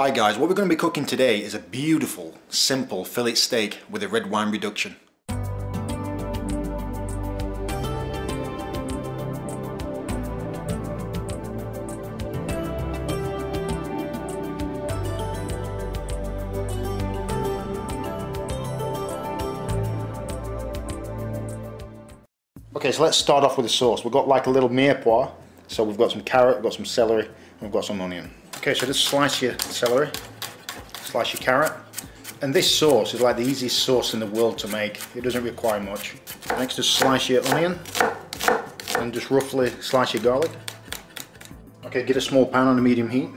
Hi guys, what we're going to be cooking today is a beautiful, simple fillet steak with a red wine reduction. Okay, so let's start off with the sauce. We've got like a little mirepoix, so we've got some carrot, we've got some celery, and we've got some onion. Okay, so just slice your celery, slice your carrot, and this sauce is like the easiest sauce in the world to make. It doesn't require much. Next, just slice your onion, and just roughly slice your garlic. Okay, get a small pan on a medium heat,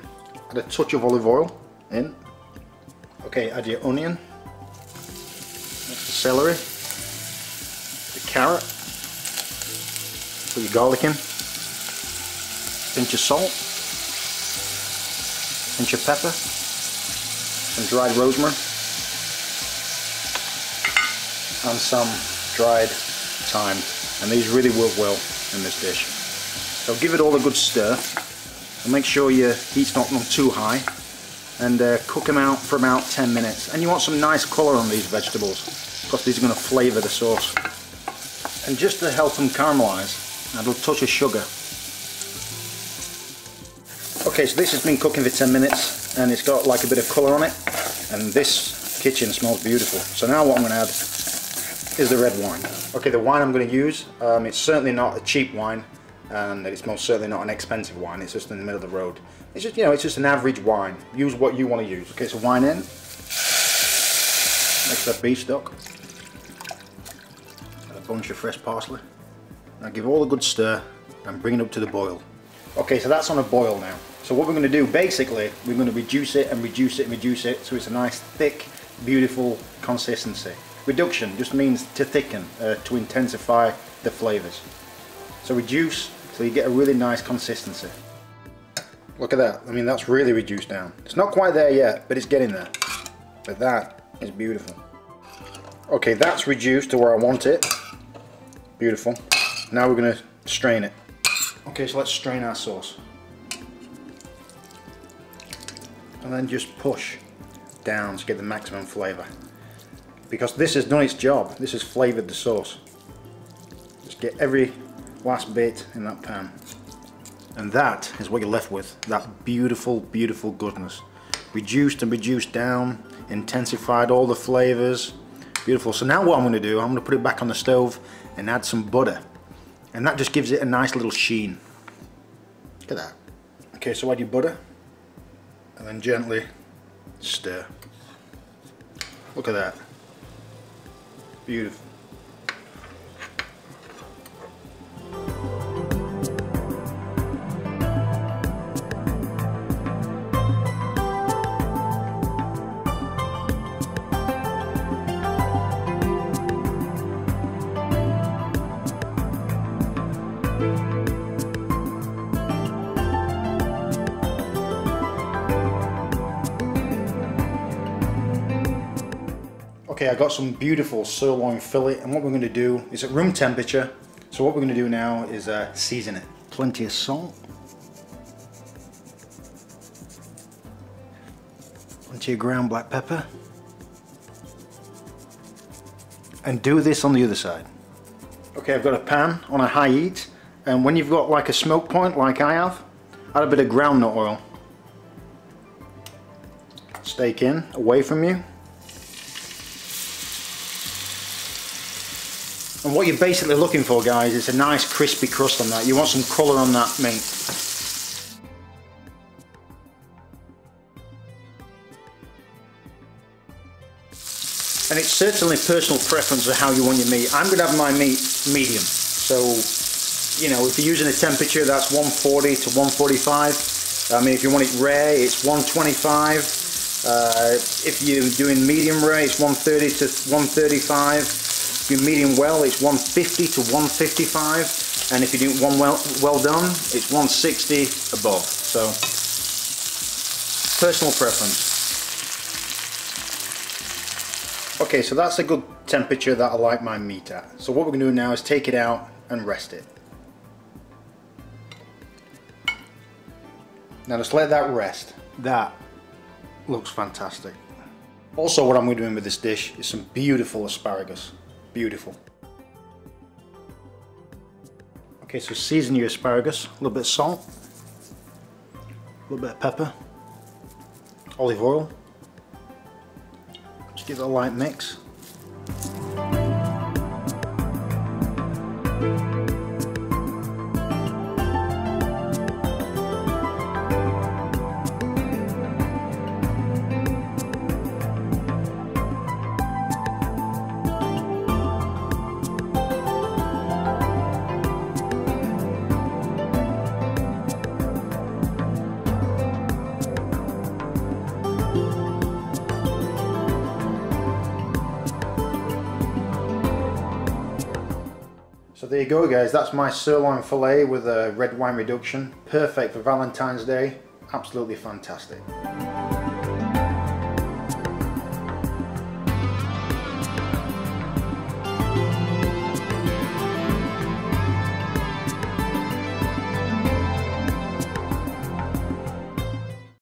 add a touch of olive oil in. Okay, add your onion, next the celery, the carrot, put your garlic in, pinch of salt, pinch of pepper, some dried rosemary, and some dried thyme, and these really work well in this dish. So give it all a good stir, and make sure your heat's not too high, and cook them out for about 10 minutes. And you want some nice colour on these vegetables, because these are going to flavour the sauce. And just to help them caramelise, add a touch of sugar. Okay, so this has been cooking for 10 minutes and it's got like a bit of colour on it, and this kitchen smells beautiful. So now what I'm going to add is the red wine. Okay, the wine I'm going to use, it's certainly not a cheap wine, and it's most certainly not an expensive wine. It's just in the middle of the road. It's just, you know, it's just an average wine. Use what you want to use. Okay, so wine in. Next up, beef stock. Add a bunch of fresh parsley. Now give all a good stir and bring it up to the boil. Okay, so that's on a boil now. So what we're going to do, basically, we're going to reduce it and reduce it and reduce it so it's a nice, thick, beautiful consistency. Reduction just means to thicken, to intensify the flavours. So reduce so you get a really nice consistency. Look at that. I mean, that's really reduced down. It's not quite there yet, but it's getting there. But that is beautiful. Okay, that's reduced to where I want it. Beautiful. Now we're going to strain it. Okay, so let's strain our sauce. And then just push down to get the maximum flavour. Because this has done its job, this has flavoured the sauce. Just get every last bit in that pan. And that is what you're left with, that beautiful, beautiful goodness. Reduced and reduced down, intensified all the flavours. Beautiful. So now what I'm going to do, I'm going to put it back on the stove and add some butter. And that just gives it a nice little sheen. Look at that. Okay, so add your butter and then gently stir. Look at that. Beautiful. Okay, I got some beautiful sirloin fillet, and what we're going to do is at room temperature. So what we're going to do now is season it. Plenty of salt, plenty of ground black pepper, and do this on the other side. Okay, I've got a pan on a high heat, and when you've got like a smoke point like I have, add a bit of groundnut oil. Steak in, away from you. And what you're basically looking for, guys, is a nice crispy crust on that. You want some colour on that meat. And it's certainly personal preference of how you want your meat. I'm going to have my meat medium. So, you know, if you're using a temperature, that's 140 to 145. I mean, if you want it rare, it's 125. If you're doing medium rare, it's 130 to 135. If you're medium well, it's 150 to 155, and if you do one well done, it's 160 above. So, personal preference. Okay, so that's a good temperature that I like my meat at. So what we're going to do now is take it out and rest it. Now just let that rest. That looks fantastic. Also, what I'm going to be doing with this dish is some beautiful asparagus. Beautiful. Okay, so season your asparagus. A little bit of salt, a little bit of pepper, olive oil. Just give it a light mix. So there you go guys, that's my sirloin fillet with a red wine reduction. Perfect for Valentine's Day, absolutely fantastic.